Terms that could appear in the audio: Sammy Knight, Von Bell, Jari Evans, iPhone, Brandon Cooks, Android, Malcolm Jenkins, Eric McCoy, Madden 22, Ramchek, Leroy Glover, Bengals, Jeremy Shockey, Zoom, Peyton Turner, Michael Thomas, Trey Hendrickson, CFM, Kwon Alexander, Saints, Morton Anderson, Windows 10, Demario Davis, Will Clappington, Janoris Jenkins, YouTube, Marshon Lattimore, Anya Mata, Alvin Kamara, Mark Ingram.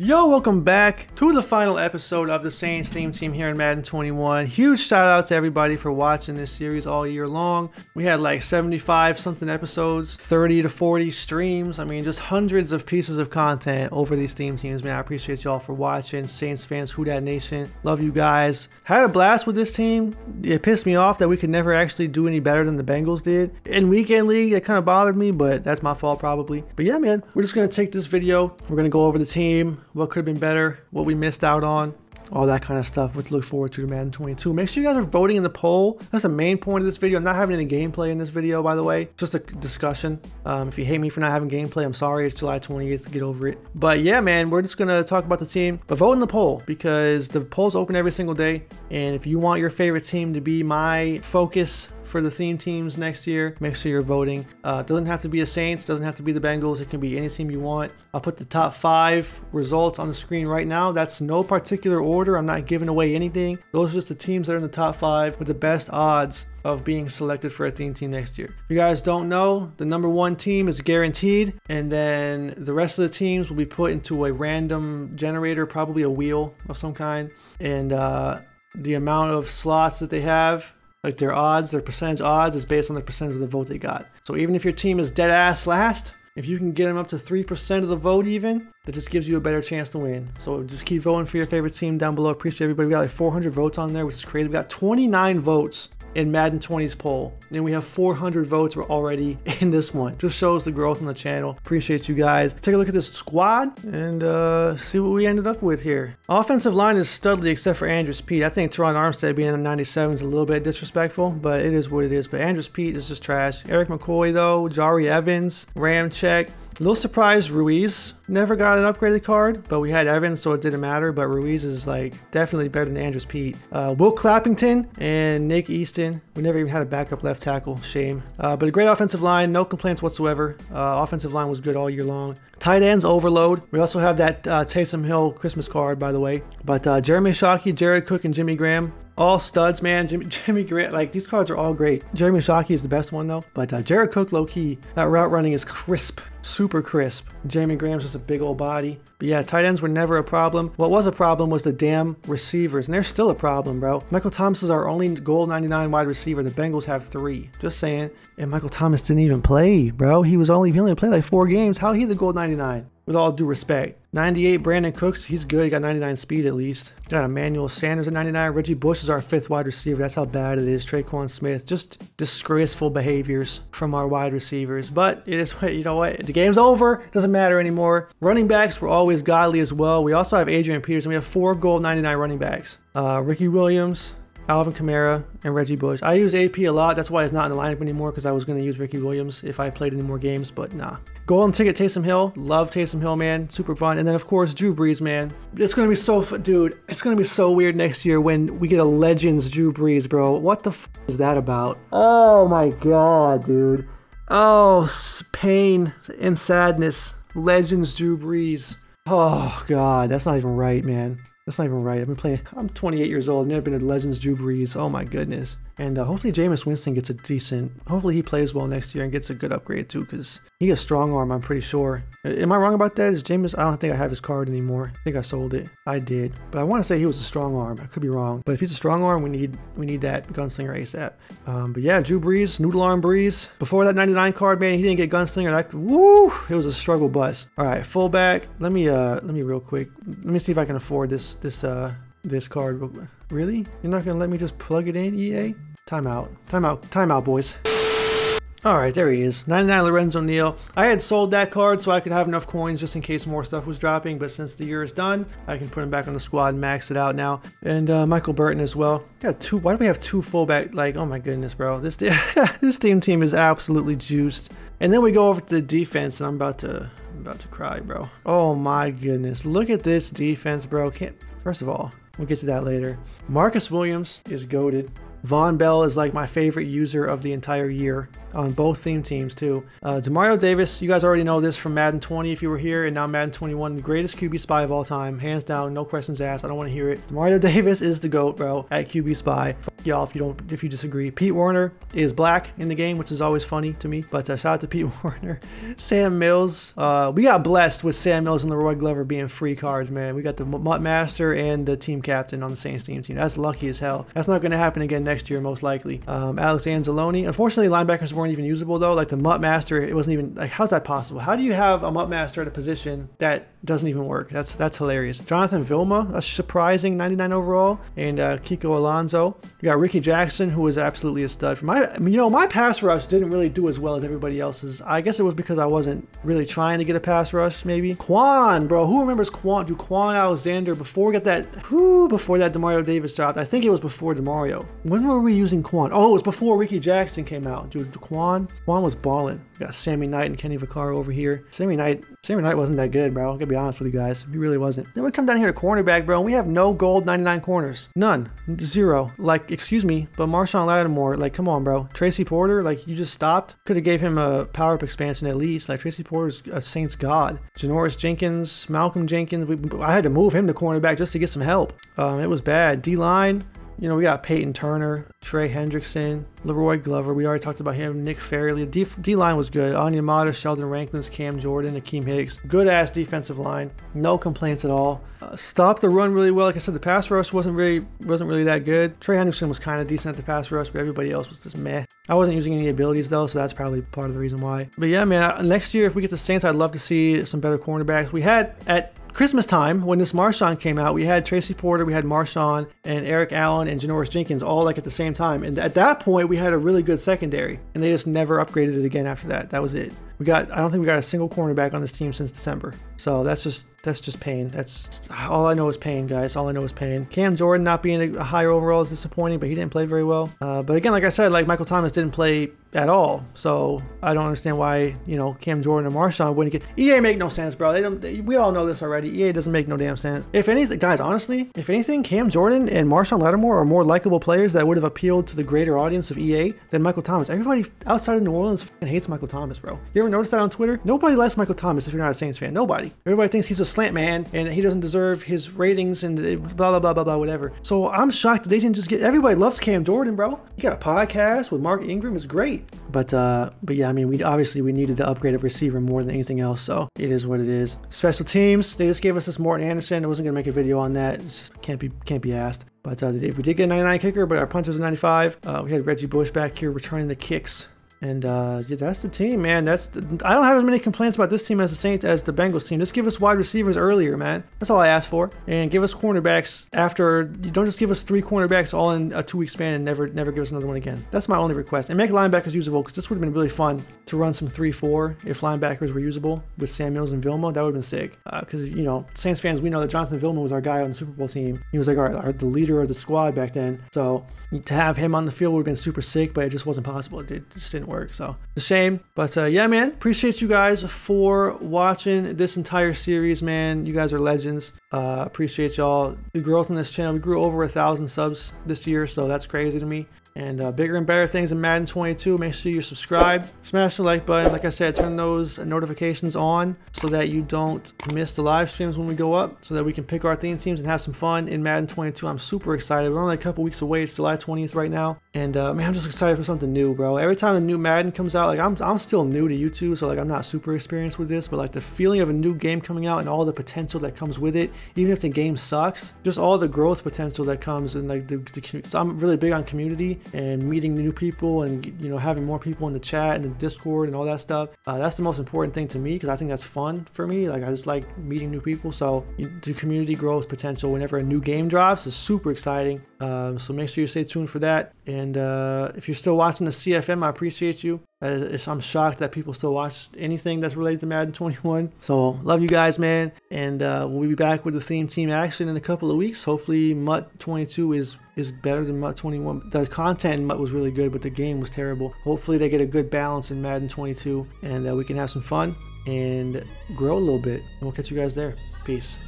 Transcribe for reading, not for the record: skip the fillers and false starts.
Yo, welcome back to the final episode of the Saints theme team here in Madden 21. Huge shout out to everybody for watching this series all year long. We had like 75 something episodes, 30 to 40 streams. I mean, just hundreds of pieces of content over these theme teams, man. I appreciate y'all for watching. Saints fans, Who Dat Nation, love you guys. Had a blast with this team. It pissed me off that we could never actually do any better than the Bengals did. In weekend league, it kind of bothered me, but that's my fault probably. But yeah, man, we're just gonna take this video. We're gonna go over the team, what could have been better, what we missed out on, all that kind of stuff. What to look forward to Madden 22. Make sure you guys are voting in the poll. That's the main point of this video. I'm not having any gameplay in this video, by the way. Just a discussion. If you hate me for not having gameplay, I'm sorry. It's July 28th. Get over it. But yeah, man, we're just going to talk about the team. But vote in the poll because the polls open every single day. And if you want your favorite team to be my focus for the theme teams next year, make sure you're voting. Doesn't have to be a Saints, doesn't have to be the Bengals, it can be any team you want. I'll put the top 5 results on the screen right now. That's no particular order, I'm not giving away anything. Those are just the teams that are in the top 5 with the best odds of being selected for a theme team next year. If you guys don't know, the #1 team is guaranteed, and then the rest of the teams will be put into a random generator, probably a wheel of some kind, and the amount of slots that they have, like their odds, their percentage odds, is based on the percentage of the vote they got. So even if your team is dead ass last, if you can get them up to 3% of the vote even, that just gives you a better chance to win. So just keep voting for your favorite team down below. Appreciate everybody. We got like 400 votes on there, which is crazy. We got 29 votes in Madden 20's poll. Then we have 400 votes we're already in this one. Just shows the growth on the channel. Appreciate you guys. Let's take a look at this squad and see what we ended up with here. Offensive line is studly except for Andrus Peat. I think Teron Armstead being in the 97 is a little bit disrespectful, but it is what it is. But Andrus Peat is just trash. Eric McCoy though, Jari Evans, Ramchek. A little surprised Ruiz never got an upgraded card, but we had Evans, so it didn't matter. But Ruiz is like definitely better than Andrus Peat. Will Clappington and Nick Easton. We never even had a backup left tackle. Shame. But a great offensive line. No complaints whatsoever. Offensive line was good all year long. Tight ends overload. We also have that Taysom Hill Christmas card, by the way. But Jeremy Shockey, Jared Cook, and Jimmy Graham. All studs, man. Jimmy Graham, like these cards are all great. Jeremy Shockey is the best one though. But Jared Cook, low key, that route running is crisp, super crisp. Jimmy Graham's just a big old body. But yeah, tight ends were never a problem. What was a problem was the damn receivers, and they're still a problem, bro. Michael Thomas is our only gold 99 wide receiver. The Bengals have 3. Just saying. And Michael Thomas didn't even play, bro. He only played like 4 games. How he the gold 99? With all due respect. 98, Brandon Cooks, he's good. He got 99 speed at least. Got Emmanuel Sanders at 99. Reggie Bush is our 5th wide receiver. That's how bad it is. Traquan Smith, just disgraceful behaviors from our wide receivers. But it is, you know what? The game's over. Doesn't matter anymore. Running backs were always godly as well. We also have Adrian Peterson. We have 4 gold 99 running backs. Ricky Williams, Alvin Kamara, and Reggie Bush. I use AP a lot. That's why it's not in the lineup anymore, because I was going to use Ricky Williams if I played any more games, but nah. Golden ticket, Taysom Hill. Love Taysom Hill, man. Super fun. And then, of course, Drew Brees, man. It's going to be so... Dude, it's going to be so weird next year when we get a Legends Drew Brees, bro. What the f*** is that about? Oh, my God, dude. Oh, pain and sadness. Legends Drew Brees. Oh, God. That's not even right, man. That's not even right. I've been playing. I'm 28 years old. Never been to Legends Drew Brees. Oh my goodness. And hopefully Jameis Winston gets a decent. Hopefully he plays well next year and gets a good upgrade too, because he has strong arm. I'm pretty sure. Am I wrong about that? Is Jameis? I don't think I have his card anymore. I think I sold it. I did, but I want to say he was a strong arm. I could be wrong. But if he's a strong arm, we need that gunslinger ASAP. But yeah, Drew Brees, noodle arm Brees. Before that 99 card, man, he didn't get gunslinger. That woo, it was a struggle bus. All right, fullback. Let me real quick. Let me see if I can afford this card. Really? You're not gonna let me just plug it in, EA? Timeout. Timeout. Timeout, boys. All right, there he is. 99 Lorenzo Neal. I had sold that card so I could have enough coins just in case more stuff was dropping, but since the year is done, I can put him back on the squad and max it out now. And Michael Burton as well. Got 2. Why do we have 2 fullback? Like, oh my goodness, bro. This this team is absolutely juiced. And then we go over to the defense, and I'm about to cry, bro. Oh my goodness. Look at this defense, bro. First of all, we'll get to that later. Marcus Williams is goated. Von Bell is like my favorite user of the entire year on both theme teams too. Demario Davis, you guys already know this from Madden 20 if you were here, and now Madden 21, greatest QB spy of all time, hands down, no questions asked. I don't want to hear it. Demario Davis is the GOAT, bro, at QB spy. Fuck y'all if you disagree. Pete Warner is black in the game, which is always funny to me, but shout out to Pete Warner. Sam Mills, we got blessed with Sam Mills and Leroy Glover being free cards, man. We got the Mutt Master and the team captain on the Saints team. That's lucky as hell. That's not going to happen again next year, most likely. Alex Anzalone. Unfortunately, linebackers weren't even usable though. Like the Mutt Master, it wasn't even like, how's that possible? How do you have a Mutt Master at a position that doesn't even work? That's hilarious. Jonathan Vilma, a surprising 99 overall, and Kiko Alonso. You got Ricky Jackson, who was absolutely a stud. For my, you know, my pass rush didn't really do as well as everybody else's. I guess it was because I wasn't really trying to get a pass rush, maybe. Kwon, bro, who remembers Kwon? Dude, Kwon Alexander before we got that. Who before that Demario Davis dropped? I think it was before Demario. When were we using Kwon? Oh, it was before Ricky Jackson came out, dude. Kwon was balling. We got Sammy Knight and Kenny Vaccaro over here. Sammy Knight wasn't that good, bro. I'm gonna be honest with you guys, he really wasn't. Then we come down here to cornerback, bro, and we have no gold 99 corners, none, zero. Like, excuse me, but Marshon Lattimore, like, come on, bro. Tracy Porter, like, you just stopped. Could have gave him a power up expansion at least. Like, Tracy Porter's a Saints god. Janoris Jenkins, Malcolm Jenkins. I had to move him to cornerback just to get some help. It was bad. D line. You know, we got Peyton Turner, Trey Hendrickson, Leroy Glover. We already talked about him. Nick Fairley. D-line was good. Anya Mata, Sheldon Rankins, Cam Jordan, Akeem Hicks. Good-ass defensive line. No complaints at all. Stopped the run really well. Like I said, the pass rush wasn't really that good. Trey Hendrickson was kind of decent at the pass rush, but everybody else was just meh. I wasn't using any abilities, though, so that's probably part of the reason why. But yeah, man, next year, if we get the Saints, I'd love to see some better cornerbacks. We had at Christmas time, when this Marshon came out, we had Tracy Porter, we had Marshon, and Eric Allen, and Janoris Jenkins all like at the same time. And at that point, we had a really good secondary, and they just never upgraded it again after that. That was it. I don't think we got a single cornerback on this team since December. So that's just pain. That's all I know is pain, guys. All I know is pain. Cam Jordan not being a higher overall is disappointing, but he didn't play very well. But again, like I said, like Michael Thomas didn't play at all. So I don't understand why, you know, Cam Jordan and Marshon wouldn't get. EA make no sense, bro. We all know this already. EA doesn't make no damn sense. If anything, guys, honestly, if anything, Cam Jordan and Marshon Lattimore are more likable players that would have appealed to the greater audience of EA than Michael Thomas. Everybody outside of New Orleans hates Michael Thomas, bro. You ever notice that on Twitter? Nobody likes Michael Thomas if you're not a Saints fan. Nobody. Everybody thinks he's a slant man and he doesn't deserve his ratings and blah, blah, blah, blah, blah, whatever. So I'm shocked that they didn't just get, everybody loves Cam Jordan, bro. He got a podcast with Mark Ingram. It's great. But yeah, I mean, we obviously needed to upgrade a receiver more than anything else. So it is what it is. Special teams. They just gave us this Morton Anderson. I wasn't going to make a video on that. It's just, can't be asked. But we did get a 99 kicker, but our punter was a 95. We had Reggie Bush back here returning the kicks. And yeah, that's the team, man. I don't have as many complaints about this team as the Saints as the Bengals team. Just give us wide receivers earlier, man. That's all I asked for. And give us cornerbacks after. Don't just give us 3 cornerbacks all in a 2-week span and never give us another one again. That's my only request. And make linebackers usable, because this would have been really fun to run some 3-4 if linebackers were usable with Sam Mills and Vilma. That would have been sick. Because you know, Saints fans, we know that Jonathan Vilma was our guy on the Super Bowl team. He was like the leader of the squad back then. So to have him on the field would have been super sick, but it just wasn't possible. It just didn't work, so it's a shame. But yeah, man, appreciate you guys for watching this entire series, man. You guys are legends. Appreciate y'all. The growth on this channel, we grew over 1,000 subs this year, so that's crazy to me. And bigger and better things in Madden 22. Make sure you're subscribed. Smash the like button. Like I said, turn those notifications on so that you don't miss the live streams when we go up, so that we can pick our theme teams and have some fun in Madden 22. I'm super excited. We're only a couple weeks away. It's July 20th right now. And man, I'm just excited for something new, bro. Every time a new Madden comes out, like I'm still new to YouTube, so like I'm not super experienced with this, but like the feeling of a new game coming out and all the potential that comes with it, even if the game sucks, just all the growth potential that comes. And like so I'm really big on community and meeting new people, and you know, having more people in the chat and the Discord and all that stuff. That's the most important thing to me, because I think that's fun for me. Like I just like meeting new people. So the community growth potential whenever a new game drops is super exciting. So make sure you stay tuned for that. And if you're still watching the CFM, I appreciate you. I'm shocked that people still watch anything that's related to Madden 21. So love you guys, man. And we'll be back with the theme team action in a couple of weeks. Hopefully Mutt 22 is better than Mutt 21. The content in Mutt was really good, but the game was terrible. Hopefully they get a good balance in Madden 22, and we can have some fun and grow a little bit. And we'll catch you guys there. Peace.